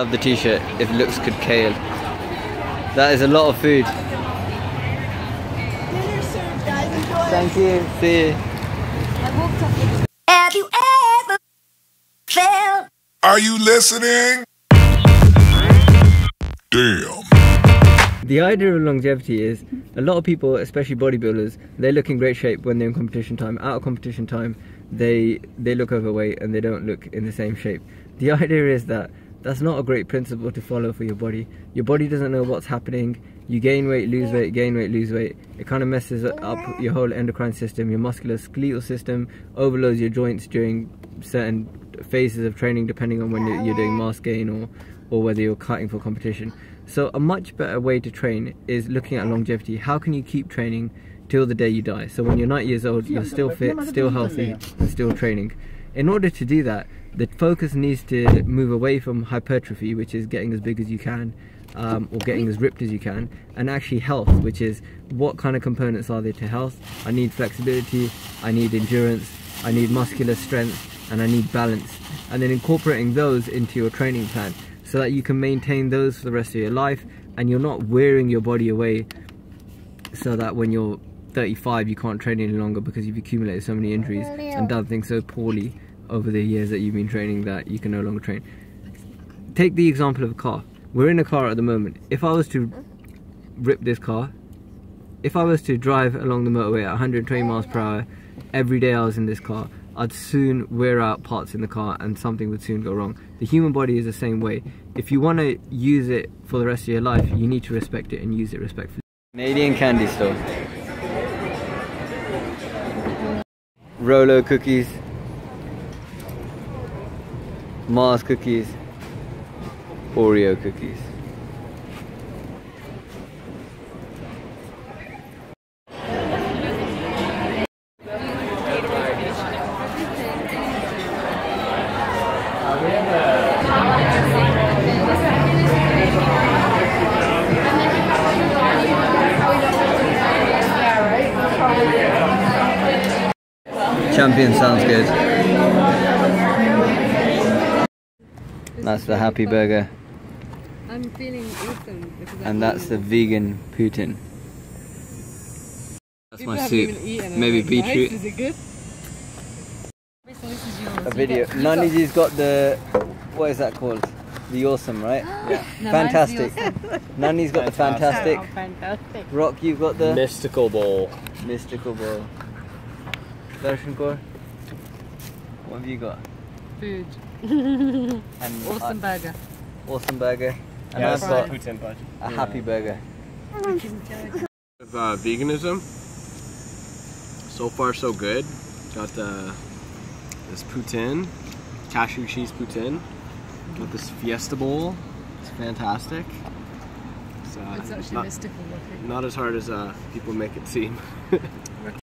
Love the t-shirt. If looks could kale. That is a lot of food. Dinner served, guys. Enjoy. Thank you. See you. Have you ever felt? Are you listening? Damn. The idea of longevity is a lot of people, especially bodybuilders, they look in great shape when they're in competition time. Out of competition time, they look overweight and they don't look in the same shape. The idea is that that's not a great principle to follow for your body. Your body doesn't know what's happening. You gain weight, lose weight, gain weight, lose weight. It kind of messes up your whole endocrine system, your musculoskeletal system, overloads your joints during certain phases of training, depending on when you're doing mass gain or whether you're cutting for competition. So a much better way to train is looking at longevity. How can you keep training till the day you die? So when you're 90 years old, you're still fit, still healthy, and still training. In order to do that, the focus needs to move away from hypertrophy, which is getting as big as you can, or getting as ripped as you can, and actually health, which is what kind of components are there to health. I need flexibility, I need endurance, I need muscular strength, and I need balance. And then incorporating those into your training plan so that you can maintain those for the rest of your life and you're not wearing your body away so that when you're 35 you can't train any longer because you've accumulated so many injuries and done things so poorly over the years that you've been training that you can no longer train. Take the example of a car. We're in a car at the moment. If I was to rip this car, if I was to drive along the motorway at 120 miles per hour every day I was in this car, I'd soon wear out parts in the car and something would soon go wrong. The human body is the same way. If you want to use it for the rest of your life, you need to respect it and use it respectfully. Canadian candy store. Rolo cookies, Mars cookies, Oreo cookies. Champion sounds good. That's the Happy Burger. I'm feeling awesome. And that's the vegan Putin. That's my soup. Maybe beetroot. Is it good? A video. Naniji's got the, what is that called? The awesome, right? Yeah. Fantastic. Nani's got the fantastic. Rock, you've got the mystical bowl. Mystical bowl. Darshan Kaur, what have you got? Food. And awesome burger. Awesome burger. And yeah, I've got a happy burger. Veganism, so far so good. Got this poutine, cashew cheese poutine. Got this fiesta bowl. It's fantastic. It's actually mystical looking. Not as hard as people make it seem.